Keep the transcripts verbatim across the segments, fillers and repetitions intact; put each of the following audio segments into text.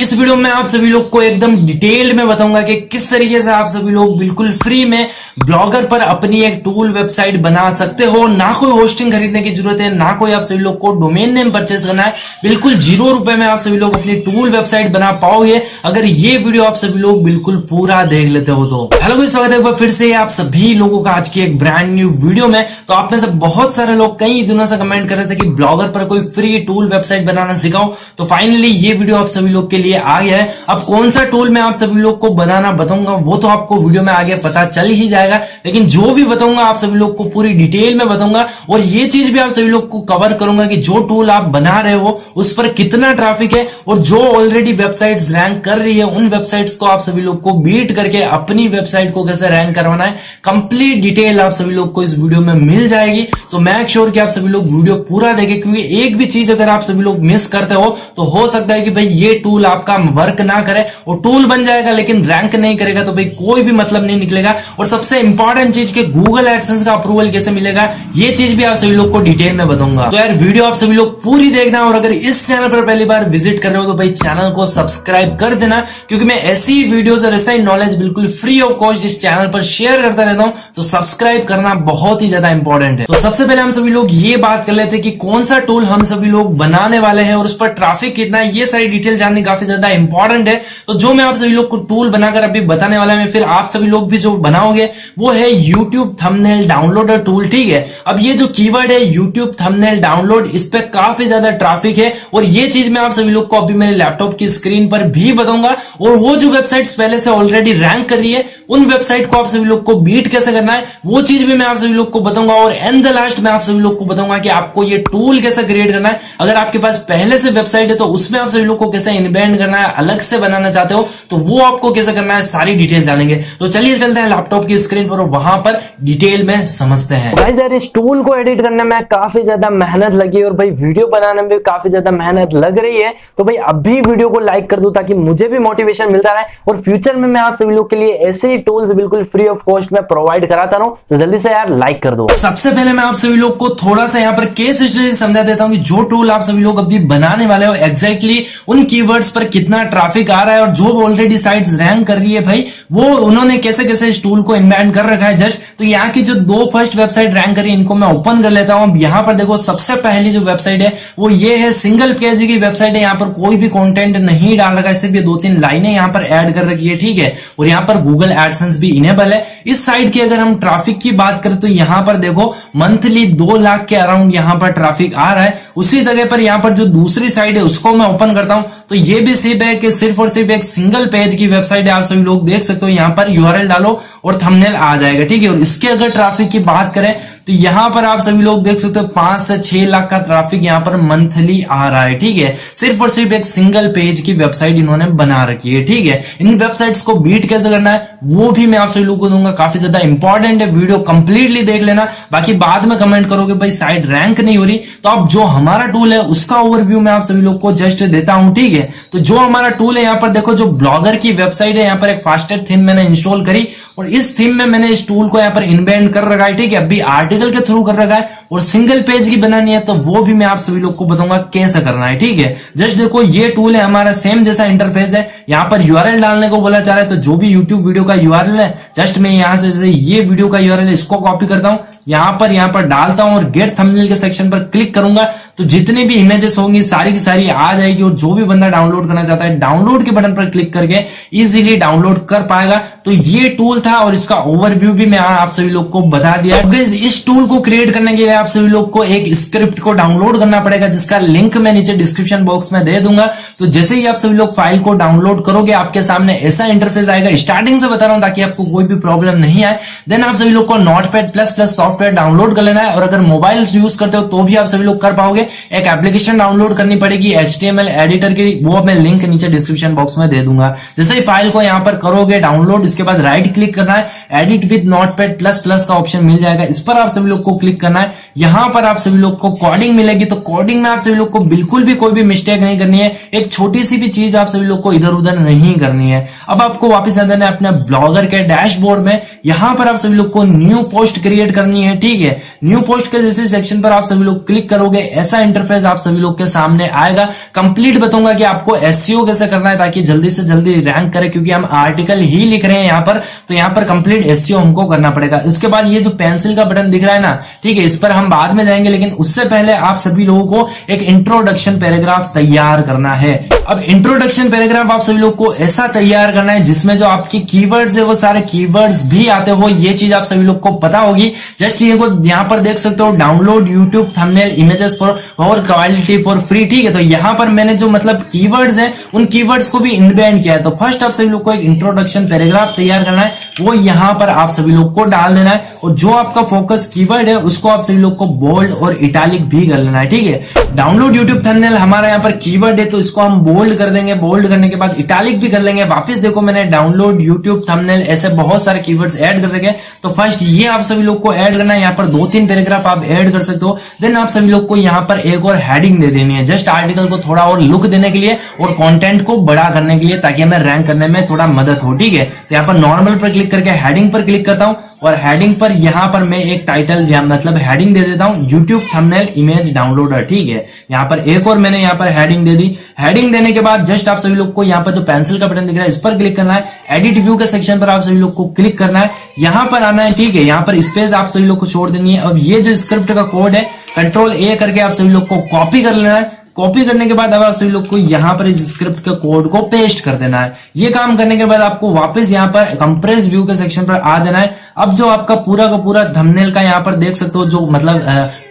इस वीडियो में आप सभी लोग को एकदम डिटेल में बताऊंगा कि किस तरीके से आप सभी लोग बिल्कुल फ्री में ब्लॉगर पर अपनी एक टूल वेबसाइट बना सकते हो। ना कोई होस्टिंग खरीदने की जरूरत है, ना कोई आप सभी लोग को डोमेन नेम परचेस करना है। बिल्कुल जीरो रुपए में आप सभी लोग अपनी टूल वेबसाइट बना पाओगे अगर ये वीडियो आप सभी लोग बिल्कुल पूरा देख लेते हो तो। हेलो गाइस, स्वागत है एक बार फिर से आप सभी लोगों का आज की एक ब्रांड न्यू वीडियो में। तो आप में से बहुत सारे लोग कई दिनों से कमेंट कर रहे थे कि ब्लॉगर पर कोई फ्री टूल वेबसाइट बनाना सिखाओ, तो फाइनली ये वीडियो आप सभी लोग के लिए आ गया है। अब कौन सा टूल मैं आप सभी लोग को बनाना बताऊंगा वो तो आपको वीडियो में आगे पता चल ही जाएगा, लेकिन जो भी बताऊंगा आप सभी लोग को पूरी डिटेल में बताऊंगा और ये चीज भी आप सभी लोग को कवर करूंगा कि जो टूल आप बना रहे हो उस पर कितना ट्रैफिक है और जो ऑलरेडी वेबसाइट्स रैंक कर रही है उन वेबसाइट्स को आप सभी लोग को बीट करके अपनी वेबसाइट को कैसे रैंक करवाना है। कंप्लीट डिटेल आप सभी लोग को इस वीडियो में मिल जाएगी। सो मेक श्योर कि आप सभी लोग वीडियो पूरा देखें, क्योंकि एक भी चीज अगर आप सभी लोग मिस करते हो तो हो सकता है कि भाई ये टूल आपका वर्क ना करे। वो टूल बन जाएगा लेकिन रैंक नहीं करेगा तो भाई कोई भी मतलब नहीं निकलेगा। और सबसे इंपॉर्टेंट चीज के गूगल एडसेंस का अप्रूवल कैसे मिलेगा ये चीज भी आप सभी लोग को डिटेल में बताऊंगा। तो यार वीडियो आप सभी लोग पूरी देखना, और अगर इस चैनल पर पहली बार विजिट कर रहे हो तो भाई चैनल को सब्सक्राइब कर देना, क्योंकि मैं ऐसी वीडियोस और ऐसा ही नॉलेज बिल्कुल फ्री ऑफ कॉस्ट इस चैनल पर शेयर करता रहता हूं, तो सब्सक्राइब करना बहुत ही ज्यादा इंपॉर्टेंट है। तो सबसे पहले हम सभी लोग ये बात कर लेते हैं कि कौन सा टूल हम सभी लोग बनाने वाले हैं और उस पर ट्रैफिक कितना है, ये सारी डिटेल जानने काफी ज्यादा इंपॉर्टेंट है। तो जो मैं आप सभी लोग को टूल बनाकर अभी बताने वाला है, फिर आप सभी लोग भी जो बनाओगे वो है YouTube थंबनेल डाउनलोडर टूल, ठीक है। अब ये जो कीवर्ड है YouTube थंबनेल डाउनलोड, इस पर काफी ज्यादा ट्रैफिक है और ये चीज मैं आप सभी लोग को अभी मेरे लैपटॉप की स्क्रीन पर भी बताऊंगा। और वो जो वेबसाइट्स पहले से ऑलरेडी रैंक कर रही है उन वेबसाइट को आप सभी लोग को बीट कैसे करना है वो चीज भी मैं आप सभी लोग को बताऊंगा। और एंड द लास्ट मैं आप सभी लोग को बताऊंगा कि आपको ये टूल कैसे क्रिएट करना है। अगर आपके पास पहले से वेबसाइट है तो उसमें आप सभी लोग को कैसे इनबैंड करना है, अलग से बनाना चाहते हो तो वो आपको कैसे करना है, सारी डिटेल जानेंगे। तो चलिए चलते हैं लैपटॉप की स्क्रीन पर और वहां पर डिटेल में समझते हैं। गाइस यार इस टूल को एडिट करने में काफी ज्यादा मेहनत लगी और भाई वीडियो बनाने में काफी ज्यादा मेहनत लग रही है। तो भाई अभी वीडियो को लाइक कर दो ताकि मुझे भी मोटिवेशन मिलता रहे और फ्यूचर में मैं आप सभी लोग के लिए ऐसे ही टूल्स बिल्कुल फ्री ऑफ कॉस्ट में प्रोवाइड कराता रहूं। तो जल्दी से यार लाइक कर दो। सबसे पहले मैं आप सभी लोग को थोड़ा सा यहाँ पर केस स्टडी समझा देता हूँ कि जो टूल आप सभी लोग अभी बनाने वाले हो एग्जैक्टली उन कीवर्ड्स पर कितना ट्रैफिक आ रहा है और जो ऑलरेडी साइट्स रैंक कर रही है भाई वो उन्होंने कैसे कैसे इस टूल को इनबैंड कर रखा है। जस्ट तो यहाँ की जो दो फर्स्ट वेबसाइट रैंक करी इनको मैं ओपन कर लेता हूं। अब यहाँ पर देखो सबसे पहली जो वेबसाइट है वो ये है, सिंगल पेज की वेबसाइट है। यहाँ पर कोई भी कंटेंट नहीं डाल रखा है, सिर्फ ये दो तीन लाइनें यहाँ पर ऐड कर रखी है, ठीक है। और यहाँ पर गूगल एडसेंस भी इनेबल है। इस साइट की अगर हम ट्रैफिक की बात करें तो यहाँ पर देखो मंथली दो लाख के अराउंड यहाँ पर ट्रैफिक आ रहा है। उसी जगह पर यहाँ पर जो दूसरी साइट है उसको मैं ओपन करता हूं तो ये भी सिर्फ है कि सिर्फ और सिर्फ एक सिंगल पेज की वेबसाइट है। आप सभी लोग देख सकते हो, यहाँ पर यूआरएल डालो और थंबनेल आ जाएगा, ठीक है। और इसके अगर ट्रैफिक की बात करें तो यहाँ पर आप सभी लोग देख सकते हो पांच से छह लाख का ट्रैफिक यहाँ पर मंथली आ रहा है, ठीक है। सिर्फ और सिर्फ एक सिंगल पेज की वेबसाइट इन्होंने बना रखी है, ठीक है। इन वेबसाइट्स को बीट कैसे करना है वो भी मैं आप सभी लोगों को दूंगा, काफी ज्यादा इंपॉर्टेंट है। वीडियो कंप्लीटली देख लेना, बाकी बाद में कमेंट करोगे भाई साइट रैंक नहीं हो रही। तो अब जो हमारा टूल है उसका ओवरव्यू मैं आप सभी लोग को जस्ट देता हूँ, ठीक है। तो जो हमारा टूल है यहाँ पर देखो, जो ब्लॉगर की वेबसाइट है यहाँ पर एक फास्टेस्ट थीम मैंने इंस्टॉल करी और इस थीम में मैंने इस टूल को यहाँ पर इनबैंड कर रखा है, ठीक है। अभी आर्टिकल के थ्रू कर रखा है और सिंगल पेज की बनानी है तो वो भी मैं आप सभी लोग को बताऊंगा कैसे करना है, ठीक है। जस्ट देखो ये टूल है हमारा, सेम जैसा इंटरफेस है। यहाँ पर यूआरएल डालने को बोला जा रहा है तो जो भी यूट्यूब वीडियो का यूआरएल है जस्ट मैं यहाँ से जैसे ये वीडियो का यूआरएल है इसको कॉपी करता हूँ, यहाँ पर यहाँ पर डालता हूं और गेट थंबनेल के सेक्शन पर क्लिक करूंगा तो जितने भी इमेजेस होंगी सारी की सारी आ जाएगी। और जो भी बंदा डाउनलोड करना चाहता है डाउनलोड के बटन पर क्लिक करके इजीली डाउनलोड कर पाएगा। तो ये टूल था और इसका ओवरव्यू भी मैं आप सभी लोग को बता दिया। तो इस टूल को क्रिएट करने के लिए आप सभी लोग को एक स्क्रिप्ट को डाउनलोड करना पड़ेगा, जिसका लिंक मैं नीचे डिस्क्रिप्शन बॉक्स में दे दूंगा। तो जैसे ही आप सभी लोग फाइल को डाउनलोड करोगे आपके सामने ऐसा इंटरफेस आएगा, स्टार्टिंग से बता रहा हूं ताकि आपको कोई भी प्रॉब्लम नहीं आए। देन आप सभी लोग को Notepad plus plus software download कर लेना है और अगर मोबाइल यूज करते हो तो भी आप सभी लोग कर पाओगे। एक एप्लीकेशन डाउनलोड करनी पड़ेगी H T M L editor की, वो मैं लिंक नीचे डिस्क्रिप्शन बॉक्स में दे दूंगा। जैसे ही फाइल को यहाँ पर करोगे डाउनलोड, इसके बाद राइट क्लिक करना है, edit with Notepad plus plus का ऑप्शन मिल जाएगा, इस पर आप सभी लोग को क्लिक करना है। यहाँ पर आप सभी लोग को कोडिंग मिलेगी तो कोडिंग में आप सभी लोग को बिल्कुल भी कोई भी मिस्टेक नहीं करनी है, एक छोटी सी भी चीज आप सभी लोग को इधर उधर नहीं करनी है। अब आपको वापस आ जाना है अपने ब्लॉगर के डैशबोर्ड में, यहाँ पर आप सभी लोग को न्यू पोस्ट क्रिएट करनी है, ठीक है। न्यू पोस्ट के जैसे सेक्शन पर आप सभी लोग क्लिक करोगे, ऐसा इंटरफेस आप सभी लोग के सामने आएगा। कंप्लीट बताऊंगा कि आपको एसईओ कैसे करना है ताकि जल्दी से जल्दी रैंक करे, क्योंकि हम आर्टिकल ही लिख रहे हैं यहाँ पर, तो यहाँ पर कंप्लीट एसईओ हमको करना पड़ेगा। उसके बाद ये जो पेंसिल का बटन दिख रहा है ना, ठीक है, इस पर हम बाद में जाएंगे, लेकिन उससे पहले आप सभी लोगों को एक इंट्रोडक्शन पैराग्राफ तैयार करना है। अब इंट्रोडक्शन पैराग्राफ आप सभी लोग को ऐसा तैयार करना है जिसमें जो आपकी कीवर्ड्स है वो सारे कीवर्ड्स भी आते हो, ये चीज आप सभी लोग को पता होगी। जस्ट ये को यहाँ पर देख सकते हो, download YouTube thumbnail images for और क्वालिटी फॉर फ्री, ठीक है। तो यहाँ पर मैंने जो मतलब कीवर्ड्स हैं उन कीवर्ड्स को भी इनबैंड किया है। तो फर्स्ट आप सभी लोग को एक इंट्रोडक्शन पैराग्राफ तैयार करना है, वो यहाँ पर आप सभी लोग को डाल देना है, और जो आपका फोकस कीवर्ड है उसको आप सभी लोग को बोल्ड और इटालिक भी कर लेना है, ठीक है। डाउनलोड यूट्यूब थंबनेल हमारा यहाँ पर कीवर्ड है, तो इसको हम बोल्ड कर देंगे, बोल्ड करने के बाद इटालिक भी कर लेंगे। वापस देखो मैंने डाउनलोड यूट्यूब थंबनेल ऐसे बहुत सारे कीवर्ड्स ऐड कर रखे, तो फर्स्ट ये आप सभी लोग को ऐड करना है। यहाँ पर दो तीन पैराग्राफ आप ऐड कर सकते हो। देन आप सभी लोग को यहाँ पर एक और हेडिंग दे देनी है, जस्ट आर्टिकल को थोड़ा और लुक देने के लिए और कॉन्टेंट को बड़ा करने के लिए, ताकि हमें रैंक करने में थोड़ा मदद हो, ठीक है। तो यहाँ पर नॉर्मल पर क्लिक करके हेडिंग पर क्लिक करता हूँ, और हेडिंग पर यहाँ पर मैं एक टाइटल या मतलब हेडिंग दे देता हूँ, यूट्यूब थंबनेल इमेज डाउनलोडर, ठीक है। यहाँ पर एक और मैंने यहाँ पर हेडिंग दे दी। हेडिंग देने के बाद जस्ट आप सभी लोग को यहाँ पर जो पेंसिल का बटन दिख रहा है इस पर क्लिक करना है, एडिट व्यू के सेक्शन पर आप सभी लोग को क्लिक करना है, यहाँ पर आना है, ठीक है। यहाँ पर स्पेस आप सभी लोग को छोड़ देनी है। अब ये जो स्क्रिप्ट का कोड है कंट्रोल ए करके आप सभी लोग को कॉपी कर लेना है। कॉपी करने के बाद अब आप सभी लोग को यहाँ पर इस स्क्रिप्ट के कोड को पेस्ट कर देना है। ये काम करने के बाद आपको वापस यहाँ पर कंप्रेस व्यू के सेक्शन पर आ देना है। अब जो आपका पूरा का पूरा थंबनेल का यहाँ पर देख सकते हो जो मतलब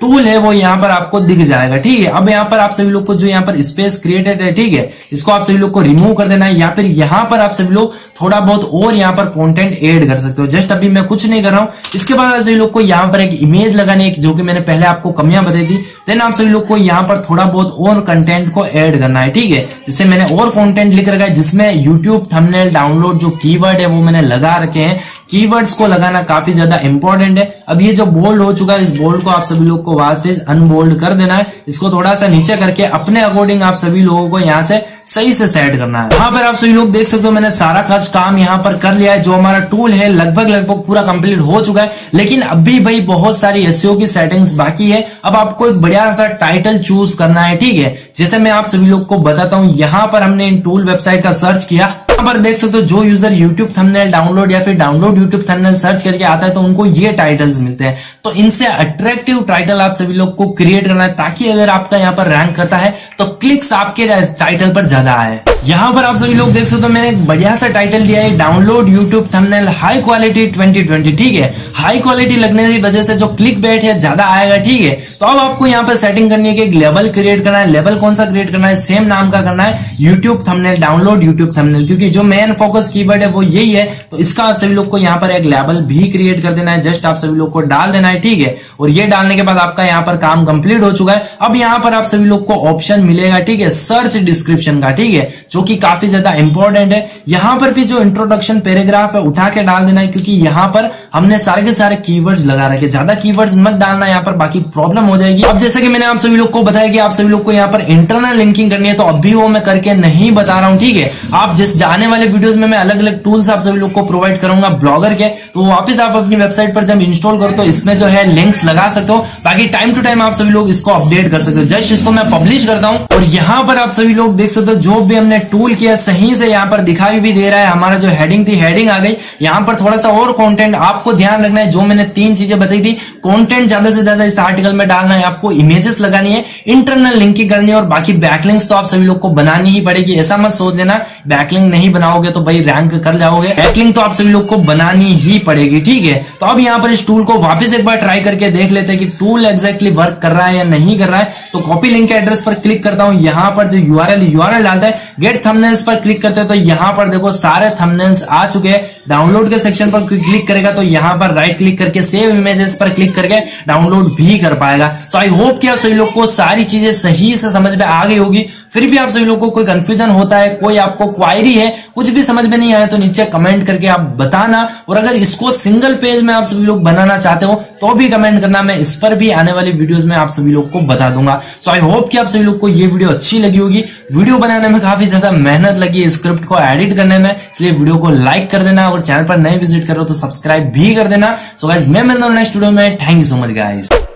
टूल है वो यहाँ पर आपको दिख जाएगा, ठीक है। अब यहाँ पर आप सभी लोग को जो यहाँ पर स्पेस क्रिएटेड है, ठीक है, इसको आप सभी लोग को रिमूव कर देना है, या फिर यहाँ पर आप सभी लोग थोड़ा बहुत और यहाँ पर कंटेंट ऐड कर सकते हो। जस्ट अभी मैं कुछ नहीं कर रहा हूँ। इसके बाद आप सभी लोग को यहाँ पर एक इमेज लगानी है, जो कि मैंने पहले आपको कमियां बताई थी। देन आप सभी लोग को यहाँ पर थोड़ा बहुत और कंटेंट को ऐड करना है, ठीक है। जिससे मैंने और कंटेंट लिख रखा है, जिसमें यूट्यूब थंबनेल डाउनलोड जो कीवर्ड है वो मैंने लगा रखे हैं। कीवर्ड्स को लगाना काफी ज्यादा इंपॉर्टेंट है। अब ये जो बोल्ड हो चुका है, इस बोल्ड को आप सभी लोग को वापस अनबोल्ड कर देना है। इसको थोड़ा सा नीचे करके अपने अकॉर्डिंग आप सभी लोगों को यहाँ से सही से सेट करना है। यहाँ पर आप सभी लोग देख सकते हो मैंने सारा खर्च काम यहाँ पर कर लिया है। जो हमारा टूल है लगभग लगभग पूरा कंप्लीट हो चुका है, लेकिन अभी भाई बहुत सारी एसईओ की सेटिंग्स बाकी है। अब आपको एक बढ़िया सा टाइटल चूज करना है, ठीक है। जैसे मैं आप सभी लोग को बताता हूँ, यहाँ पर हमने इन टूल वेबसाइट का सर्च किया। यहाँ पर देख सकते हो जो यूजर यूट्यूब थंबनेल डाउनलोड या फिर डाउनलोड यूट्यूब थंबनेल सर्च करके आता है, तो उनको ये टाइटल्स मिलते हैं। तो इनसे अट्रैक्टिव टाइटल आप सभी लोग को क्रिएट करना है, ताकि अगर आपका यहाँ पर रैंक करता है तो क्लिक्स आपके टाइटल पर ज्यादा आए। यहाँ पर आप सभी लोग देख सकते हो मैंने एक बढ़िया सा टाइटल दिया है, download YouTube thumbnail high quality twenty twenty, ठीक है। हाई क्वालिटी लगने की वजह से जो क्लिक बैट है ज्यादा आएगा, ठीक है। तो अब आपको यहाँ पर सेटिंग करनी है कि एक लेवल क्रिएट करना है। लेवल कौन सा क्रिएट करना है, सेम नाम का करना है, YouTube thumbnail download YouTube thumbnail, क्योंकि जो मेन फोकस कीवर्ड है वो यही है। तो इसका आप सभी लोग को यहाँ पर एक लेवल भी क्रिएट कर देना है, जस्ट आप सभी लोग को डाल देना है, ठीक है। और ये डालने के बाद आपका यहाँ पर काम कंप्लीट हो चुका है। अब यहाँ पर आप सभी लोग को ऑप्शन मिलेगा, ठीक है, सर्च डिस्क्रिप्शन का, ठीक है, जो कि काफी ज्यादा इंपॉर्टेंट है। यहाँ पर भी जो इंट्रोडक्शन पैराग्राफ है उठा के डाल देना है, क्योंकि यहाँ पर हमने सारे के सारे कीवर्ड्स लगा रखे। ज्यादा कीवर्ड्स मत डालना यहाँ पर, बाकी प्रॉब्लम हो जाएगी। अब जैसे कि मैंने आप सभी लोग को बताया कि आप सभी लोग को यहाँ पर इंटरनल लिंकिंग करनी है, तो अभी वो मैं करके नहीं बता रहा हूँ, ठीक है। आप जिस आने वाले वीडियोस में मैं अलग अलग टूल्स आप सभी लोग को प्रोवाइड करूंगा ब्लॉगर के, तो वापस आप अपनी वेबसाइट पर जब इंस्टॉल करो तो इसमें जो है लिंक्स लगा सकते हो। बाकी टाइम टू टाइम आप सभी लोग इसको अपडेट कर सकते हो। जस्ट इसको मैं पब्लिश करता हूँ, और यहाँ पर आप सभी लोग देख सकते हो जो भी हमने टूल किया सही से यहाँ पर दिखाई भी दे रहा है। हमारा जो हेडिंग थी हेडिंग आ गई। यहाँ पर थोड़ा सा और कॉन्टेंट आपको ध्यान रखना है, जो मैंने तीन चीजें बताई थी। कॉन्टेंट ज्यादा से ज्यादा इस आर्टिकल में डालना है, आपको इमेजेस लगानी है, इंटरनल लिंकिंग करनी है, और बाकी बैकलिंक्स तो आप सभी लोग को बनानी ही पड़ेगी। ऐसा मत सोच लेना बैकलिंक नहीं बनाओगे तो भाई रैंक कर जाओगे। बैकलिंक तो आप सभी लोग को बनानी ही पड़ेगी, ठीक है। तो अब यहाँ पर इस टूल को वापस एक बार ट्राई करके देख लेते हैं कि टूल एक्जैक्टली वर्क कर रहा है या नहीं कर रहा है। तो कॉपी लिंक के एड्रेस पर क्लिक करता हूँ। यहाँ पर जो यूआरएल यूआरएल डालता है, गेट थंबनेल्स पर क्लिक करते हैं, तो यहाँ पर देखो सारे थंबनेल्स आ चुके हैं। डाउनलोड के सेक्शन पर क्लिक करेगा तो यहाँ पर राइट क्लिक करके सेव इमेजेस पर क्लिक करके डाउनलोड भी कर पाएगा। सो आई होप कि आप सभी लोग को सारी चीजें सही से समझ में आ गई होगी। फिर भी आप सभी लोगों को कोई कंफ्यूजन होता है, कोई आपको क्वायरी है, कुछ भी समझ में नहीं आया तो नीचे कमेंट करके आप बताना। और अगर इसको सिंगल पेज में आप सभी लोग बनाना चाहते हो तो भी कमेंट करना, मैं इस पर भी आने वाली वीडियोस में आप सभी लोग को बता दूंगा। सो आई होप कि आप सभी लोग को ये वीडियो अच्छी लगी होगी। वीडियो बनाने में काफी ज्यादा मेहनत लगी, स्क्रिप्ट को एडिट करने में, इसलिए वीडियो को लाइक कर देना और चैनल पर नए विजिट करो तो सब्सक्राइब भी कर देना। सो गाइज मैं मिलता हूं नेक्स्ट वीडियो में। Thank you so much guys.